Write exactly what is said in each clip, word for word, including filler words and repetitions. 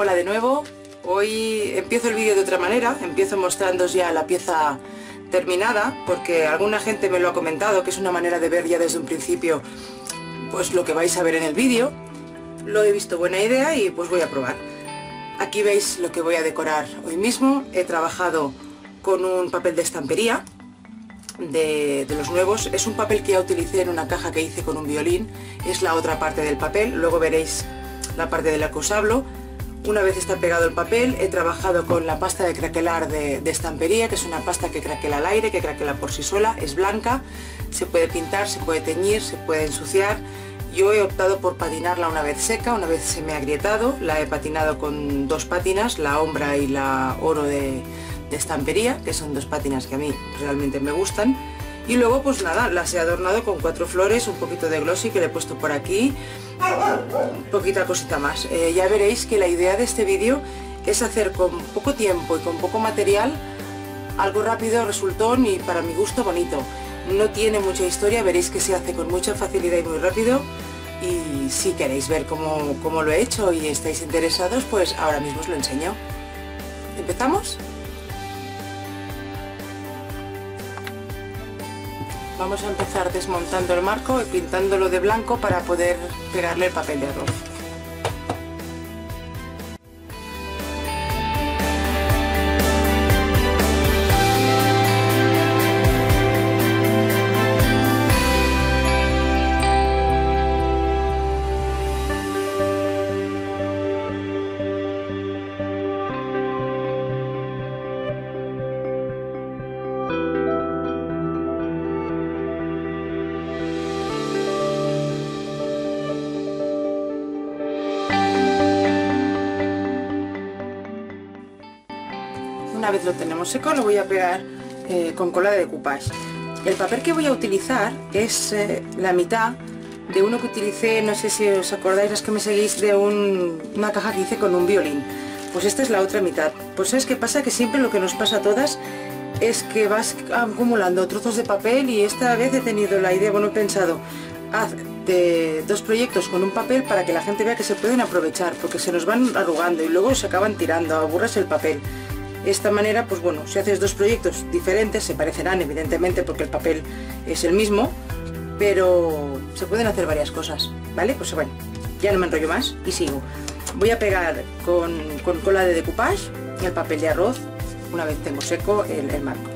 Hola de nuevo, hoy empiezo el vídeo de otra manera, empiezo mostrándoos ya la pieza terminada, porque alguna gente me lo ha comentado, que es una manera de ver ya desde un principio pues lo que vais a ver en el vídeo. Lo he visto buena idea y pues voy a probar. Aquí veis lo que voy a decorar hoy mismo. He trabajado con un papel de Stamperia de, de los nuevos. Es un papel que ya utilicé en una caja que hice con un violín. Es la otra parte del papel, luego veréis la parte de la que os hablo. Una vez está pegado el papel, he trabajado con la pasta de craquelar de, de Stamperia, que es una pasta que craquela al aire, que craquela por sí sola, es blanca, se puede pintar, se puede teñir, se puede ensuciar. Yo he optado por patinarla una vez seca, una vez se me ha agrietado, la he patinado con dos pátinas, la Hombra y la Oro de, de Stamperia, que son dos pátinas que a mí realmente me gustan. Y luego pues nada, las he adornado con cuatro flores, un poquito de glossy que le he puesto por aquí, poquita cosita más. Eh, ya veréis que la idea de este vídeo es hacer con poco tiempo y con poco material algo rápido, resultón y para mi gusto bonito. No tiene mucha historia, veréis que se hace con mucha facilidad y muy rápido. Y si queréis ver cómo, cómo lo he hecho y estáis interesados, pues ahora mismo os lo enseño. ¿Empezamos? Vamos a empezar desmontando el marco y pintándolo de blanco para poder pegarle el papel de arroz. Una vez lo tenemos seco, lo voy a pegar eh, con cola de decoupage. El papel que voy a utilizar es eh, la mitad de uno que utilicé, no sé si os acordáis los que me seguís, de un, una caja que hice con un violín. Pues esta es la otra mitad. Pues ¿sabes qué pasa? Que siempre lo que nos pasa a todas es que vas acumulando trozos de papel y esta vez he tenido la idea, bueno, he pensado, haz de dos proyectos con un papel para que la gente vea que se pueden aprovechar, porque se nos van arrugando y luego se acaban tirando, aburres el papel. De esta manera, pues bueno, si haces dos proyectos diferentes, se parecerán evidentemente porque el papel es el mismo, pero se pueden hacer varias cosas, ¿vale? Pues bueno, ya no me enrollo más y sigo. Voy a pegar con, con cola de decoupage el papel de arroz una vez tengo seco el, el marco.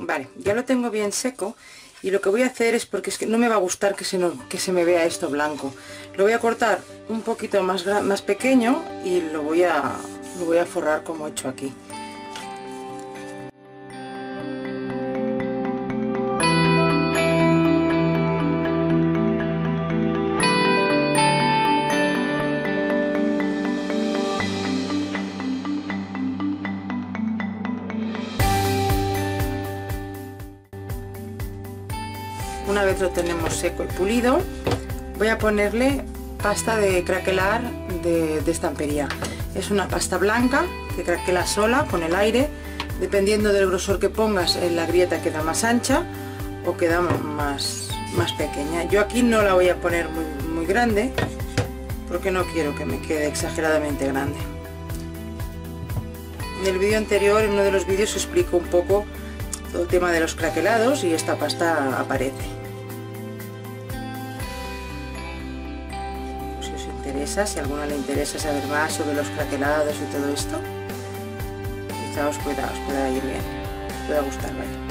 Vale, ya lo tengo bien seco y lo que voy a hacer es, porque es que no me va a gustar que se, no, que se me vea esto blanco, lo voy a cortar un poquito más, más pequeño y lo voy, a, lo voy a forrar como he hecho aquí. Una vez lo tenemos seco y pulido, voy a ponerle pasta de craquelar de, de Stamperia. Es una pasta blanca que craquela sola con el aire. Dependiendo del grosor que pongas, en la grieta queda más ancha o queda más, más pequeña. Yo aquí no la voy a poner muy, muy grande porque no quiero que me quede exageradamente grande. En el vídeo anterior, en uno de los vídeos, explico un poco todo el tema de los craquelados y esta pasta aparece. Si os interesa, si a alguna le interesa saber más sobre los craquelados y todo esto, quizá os pueda, os pueda ir bien, os pueda gustar bien.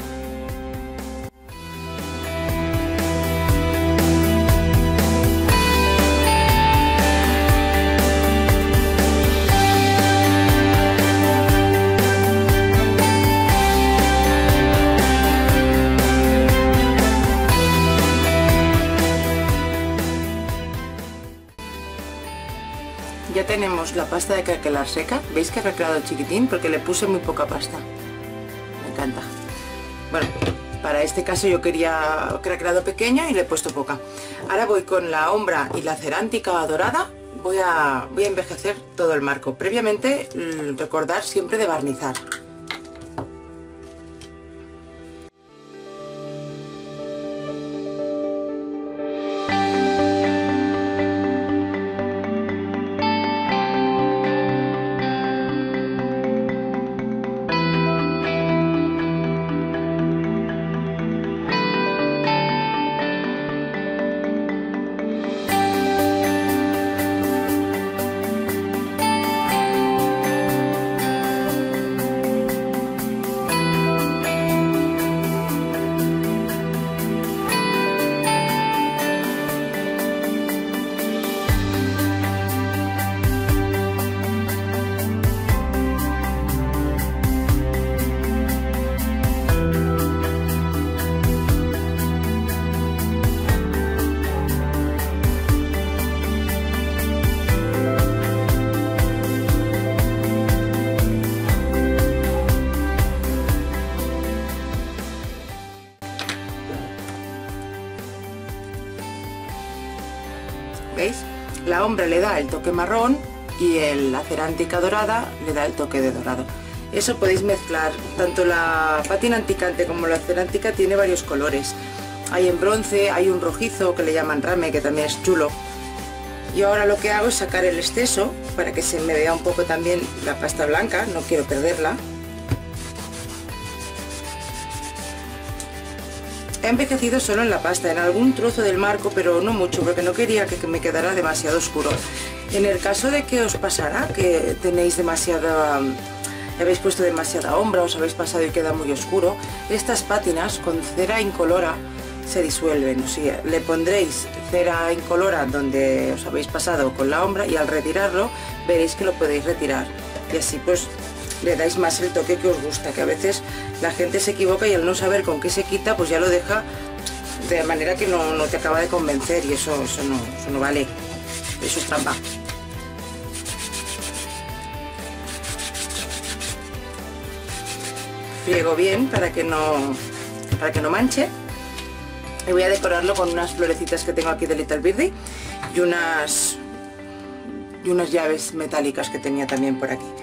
Ya tenemos la pasta de craquelar seca. ¿Veis que ha craquelado chiquitín? Porque le puse muy poca pasta. Me encanta. Bueno, para este caso yo quería craquelado pequeño y le he puesto poca. Ahora voy con la hombra y la cerántica dorada. Voy a, voy a envejecer todo el marco. Previamente, recordar siempre de barnizar. ¿Veis? La hombra le da el toque marrón y el, la cerántica dorada le da el toque de dorado. Eso podéis mezclar, tanto la patina anticante como la cerántica tiene varios colores. Hay en bronce, hay un rojizo que le llaman rame, que también es chulo. Y ahora lo que hago es sacar el exceso para que se me vea un poco también la pasta blanca, no quiero perderla. He envejecido solo en la pasta, en algún trozo del marco, pero no mucho, porque no quería que me quedara demasiado oscuro. En el caso de que os pasara, que tenéis demasiada, habéis puesto demasiada hombra, os habéis pasado y queda muy oscuro, estas pátinas con cera incolora se disuelven. O sea, le pondréis cera incolora donde os habéis pasado con la hombra y al retirarlo veréis que lo podéis retirar. Y así pues le dais más el toque que os gusta, que a veces la gente se equivoca y al no saber con qué se quita, pues ya lo deja de manera que no, no te acaba de convencer, y eso, eso, no, eso no vale, eso es trampa. Friego bien para que no, para que no manche, y voy a decorarlo con unas florecitas que tengo aquí de Little Birdie y unas, y unas llaves metálicas que tenía también por aquí. Música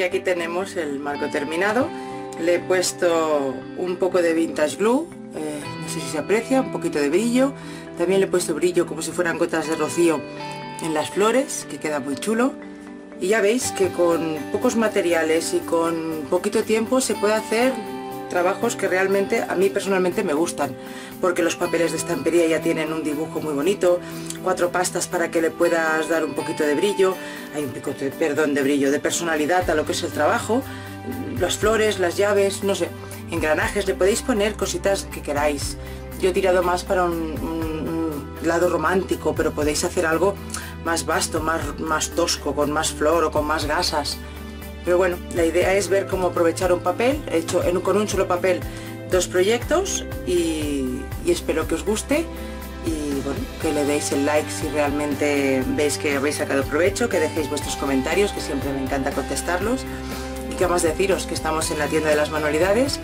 y aquí tenemos el marco terminado. Le he puesto un poco de Vintage Glue, eh, no sé si se aprecia, un poquito de brillo. También le he puesto brillo como si fueran gotas de rocío en las flores, que queda muy chulo. Y ya veis que con pocos materiales y con poquito tiempo se puede hacer trabajos que realmente a mí personalmente me gustan, porque los papeles de Stamperia ya tienen un dibujo muy bonito, cuatro pastas para que le puedas dar un poquito de brillo, hay un pico de, perdón, de brillo, de personalidad a lo que es el trabajo, las flores, las llaves, no sé, engranajes, le podéis poner cositas que queráis. Yo he tirado más para un, un, un lado romántico, pero podéis hacer algo más vasto, más, más tosco, con más flor o con más gasas. Pero bueno, la idea es ver cómo aprovechar un papel. He hecho en, con un solo papel dos proyectos y, y espero que os guste y bueno, que le deis el like si realmente veis que habéis sacado provecho, que dejéis vuestros comentarios, que siempre me encanta contestarlos. Y que más deciros que estamos en la tienda de las manualidades,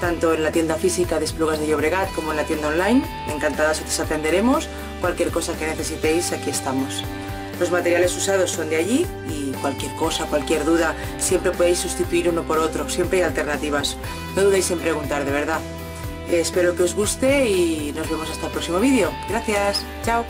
tanto en la tienda física de Esplugas de Llobregat como en la tienda online. Encantadas os atenderemos, cualquier cosa que necesitéis aquí estamos. Los materiales usados son de allí y cualquier cosa, cualquier duda, siempre podéis sustituir uno por otro, siempre hay alternativas. No dudéis en preguntar, de verdad. Eh, espero que os guste y nos vemos hasta el próximo vídeo. Gracias, chao.